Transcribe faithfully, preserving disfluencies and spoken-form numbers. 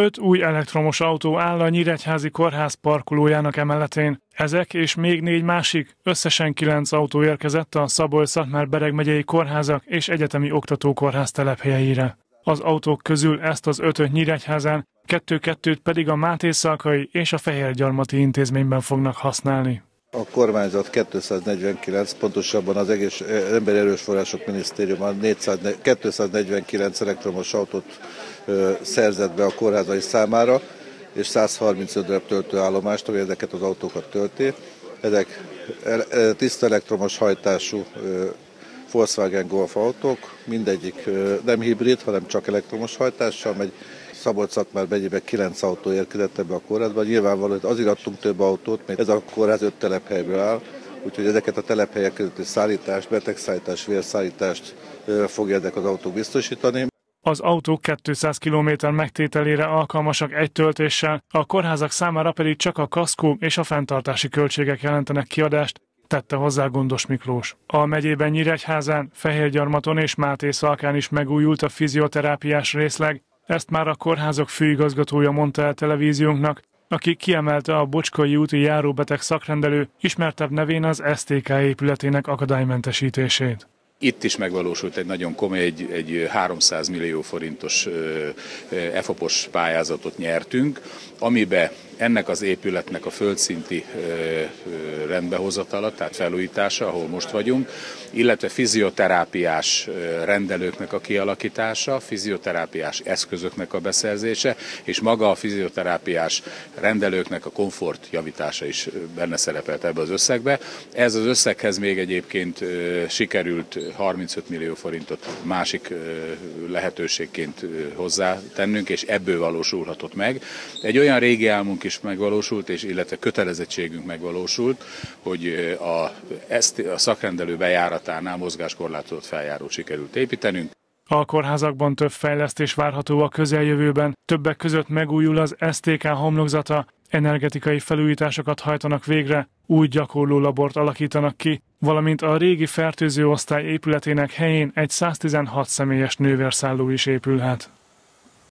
Öt új elektromos autó áll a nyíregyházi kórház parkolójának emeletén. Ezek és még négy másik, összesen kilenc autó érkezett a Szabolcs-Szatmár-Bereg Megyei Kórházak és Egyetemi Oktatókórház telephelyére. Az autók közül ezt az ötöt Nyíregyházán, kettő-kettőt pedig a Máté-Szalkai és a Fehérgyarmati Intézményben fognak használni. A kormányzat kétszáznegyvenkilenc, pontosabban az egész Emberi Erőforrások Minisztériuma kétszáznegyvenkilenc elektromos autót ö, szerzett be a kórházai számára, és százharmincöt darab töltőállomást, ami ezeket az autókat tölti. Ezek el, tiszta elektromos hajtású ö, Volkswagen Golf autók, mindegyik ö, nem hibrid, hanem csak elektromos hajtással megy. Szabolcs-Szatmár megyében kilenc autó érkezett ebbe a kórházba. Nyilvánvalóan azért adtunk több autót, mert ez a kórház öt telephelyről áll, úgyhogy ezeket a telephelyek közötti szállítást, betegszállítást, vérszállítást fogja ezek az autók biztosítani. Az autók kétszáz kilométer megtételére alkalmasak egy töltéssel, a kórházak számára pedig csak a kaszkó és a fenntartási költségek jelentenek kiadást, tette hozzá Gondos Miklós. A megyében Nyíregyházán, Fehérgyarmaton és Máté-Szalkán is megújult a fizioterápiás részleg. Ezt már a kórházak főigazgatója mondta el televíziónknak, aki kiemelte a Bocskai úti járóbeteg szakrendelő ismertebb nevén az es té ká épületének akadálymentesítését. Itt is megvalósult egy nagyon komoly, egy, egy háromszáz millió forintos e-fopos pályázatot nyertünk, amiben ennek az épületnek a földszinti rendbehozatala, tehát felújítása, ahol most vagyunk, illetve fizioterápiás rendelőknek a kialakítása, fizioterápiás eszközöknek a beszerzése, és maga a fizioterápiás rendelőknek a komfort javítása is benne szerepelt ebbe az összegbe. Ez az összeghez még egyébként sikerült harmincöt millió forintot másik lehetőségként hozzátennünk, és ebből valósulhatott meg. Egy olyan régi álmunk is megvalósult, és illetve kötelezettségünk megvalósult, hogy a, ezt a szakrendelő bejáratánál mozgáskorlátozott feljárót sikerült építenünk. A kórházakban több fejlesztés várható a közeljövőben, többek között megújul az es té ká homlokzata, energetikai felújításokat hajtanak végre, új gyakorló labort alakítanak ki, valamint a régi fertőzőosztály épületének helyén egy száztizenhat személyes nővérszálló is épülhet.